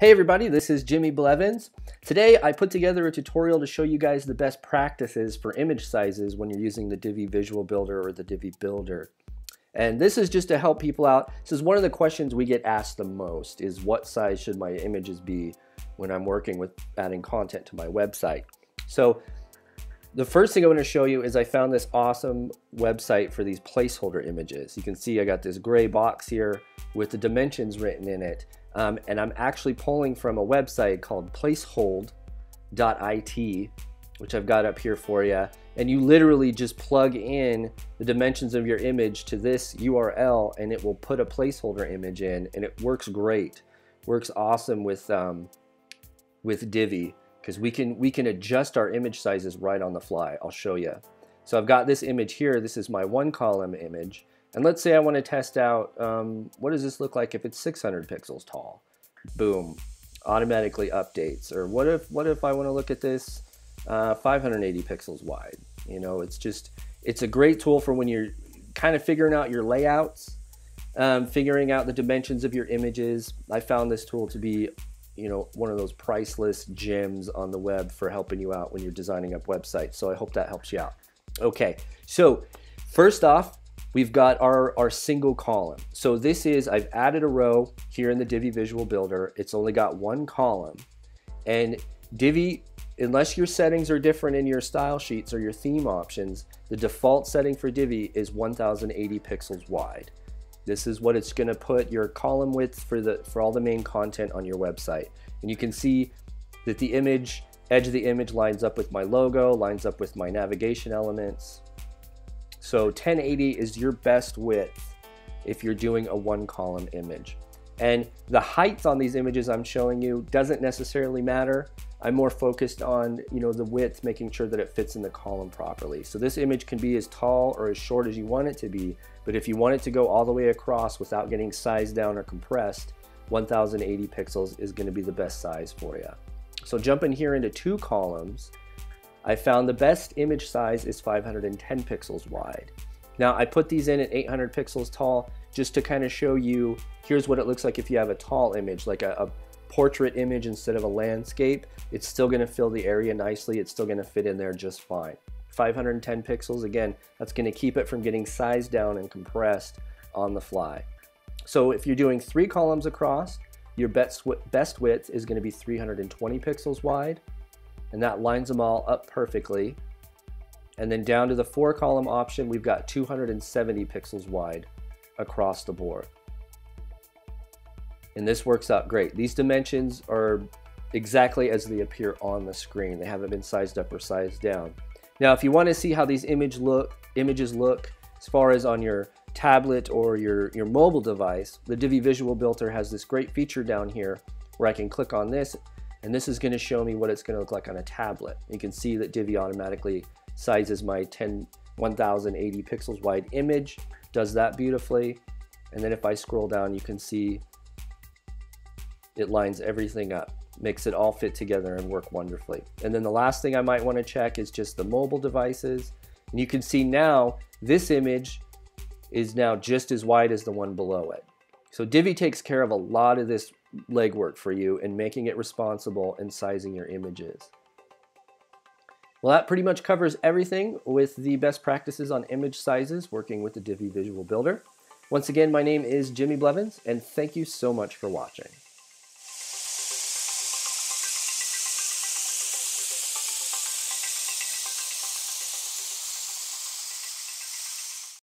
Hey everybody, this is Jimmy Blevins. Today I put together a tutorial to show you guys the best practices for image sizes when you're using the Divi Visual Builder or the Divi Builder. And this is just to help people out. This is one of the questions we get asked the most is what size should my images be when I'm working with adding content to my website. So the first thing I want to show you is I found this awesome website for these placeholder images. You can see I got this gray box here with the dimensions written in it. And I'm actually pulling from a website called placehold.it, which I've got up here for you. And you literally just plug in the dimensions of your image to this URL and it will put a placeholder image in, and it works great. Works awesome with Divi, because we can adjust our image sizes right on the fly. I'll show you. So I've got this image here. This is my one column image. And let's say I want to test out, what does this look like if it's 600 pixels tall? Boom, automatically updates. Or what if I want to look at this 580 pixels wide? You know, it's a great tool for when you're kind of figuring out your layouts, figuring out the dimensions of your images. I found this tool to be, you know, one of those priceless gems on the web for helping you out when you're designing up websites. So I hope that helps you out. Okay, so first off, we've got our single column. So this is, I've added a row here in the Divi Visual Builder. It's only got one column. And Divi, unless your settings are different in your style sheets or your theme options, the default setting for Divi is 1080 pixels wide. This is what it's gonna put your column width for all the main content on your website. And you can see that the image, edge of the image lines up with my logo, lines up with my navigation elements. So 1080 is your best width if you're doing a one column image. And the heights on these images I'm showing you doesn't necessarily matter. I'm more focused on, you know, the width, making sure that it fits in the column properly. So this image can be as tall or as short as you want it to be, but if you want it to go all the way across without getting sized down or compressed, 1080 pixels is gonna be the best size for you. So jumping here into two columns, I found the best image size is 510 pixels wide. Now I put these in at 800 pixels tall just to kind of show you, here's what it looks like if you have a tall image, like a portrait image instead of a landscape. It's still gonna fill the area nicely. It's still gonna fit in there just fine. 510 pixels, again, that's gonna keep it from getting sized down and compressed on the fly. So if you're doing three columns across, your best width is gonna be 320 pixels wide. And that lines them all up perfectly. And then down to the four column option, we've got 270 pixels wide across the board. And this works out great. These dimensions are exactly as they appear on the screen. They haven't been sized up or sized down. Now, if you want to see how these images look as far as on your tablet or your mobile device, the Divi Visual Builder has this great feature down here where I can click on this, and this is going to show me what it's going to look like on a tablet. You can see that Divi automatically sizes my 1080 pixels wide image, does that beautifully. And then if I scroll down, you can see it lines everything up, makes it all fit together and work wonderfully. And then the last thing I might want to check is just the mobile devices. And you can see now this image is now just as wide as the one below it. So Divi takes care of a lot of this legwork for you and making it responsible and sizing your images. Well, that pretty much covers everything with the best practices on image sizes working with the Divi Visual Builder. Once again, my name is Jimmy Blevins, and thank you so much for watching.